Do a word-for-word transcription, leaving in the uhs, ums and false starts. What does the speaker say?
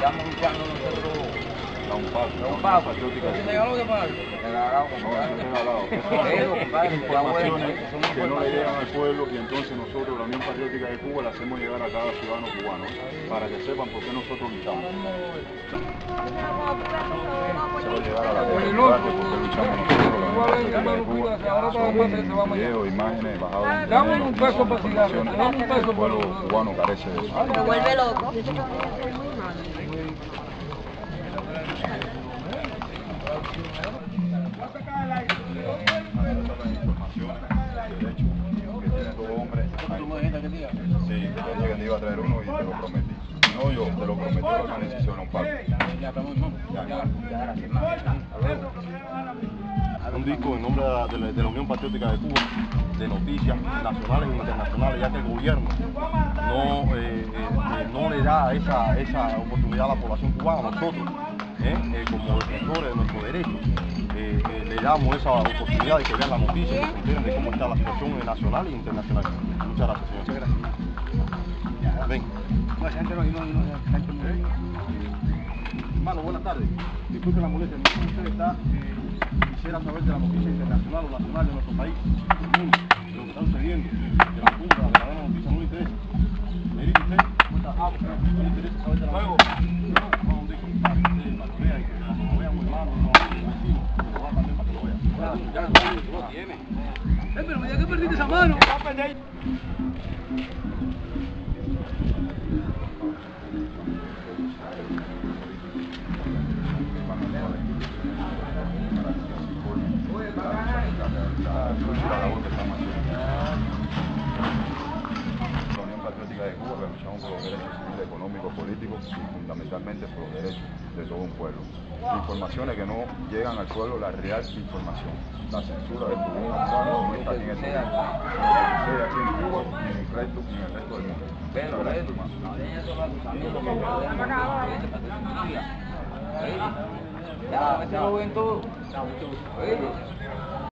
estamos luchando nosotros la UNPACU. La UNPACU. ¿Se regaló de pago? Se regaló, compadre. Informaciones que no le llegan al pueblo, y entonces nosotros, la Unión Patriótica de Cuba, la hacemos llegar a cada ciudadano cubano para que sepan por qué nosotros luchamos. Se llegar a la democracia porque luchamos nosotros. Videos, imágenes, bajados. Dame un peso para cigarros. Dame un peso para el pueblo cubano carece de eso. Me vuelve loco. Iba a traer uno y te lo prometí. No, yo te lo prometí a la organización UNPACU. Un disco en nombre de la, de la Unión Patriótica de Cuba, de noticias nacionales e internacionales, ya que el gobierno no, eh, eh, no le da esa, esa oportunidad a la población cubana, a nosotros, eh, eh, como defensores de nuestros derechos. Eh, eh, le damos esa oportunidad de que vean las noticias, que se enteren de cómo está la situación nacional e internacional. Muchas gracias, señor. Muchas gracias. Ven. Hermano, buenas tardes. Disculpe la molestia. Usted está, eh, quisiera saber de la noticia internacional o nacional de nuestro país, del mundo, de lo que está sucediendo, de la punta, de la verdadera noticia, no le interesa. ¿Me dice usted? No le interesa saber de la noticia. Pero ya que perdiste esa mano, va a perder. Por los derechos civiles, económicos, políticos y fundamentalmente por los derechos de todo un pueblo. Informaciones que no llegan al pueblo, la real información. La censura del gobierno cubano no está bien en el mundo. No está aquí en Cuba ni en el resto, ni en el resto del mundo. Pero,